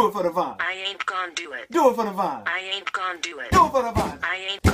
Do it for the Vine. I ain't gonna do it. Do it for the Vine. I ain't gonna do it. Do it for the Vine. I ain't.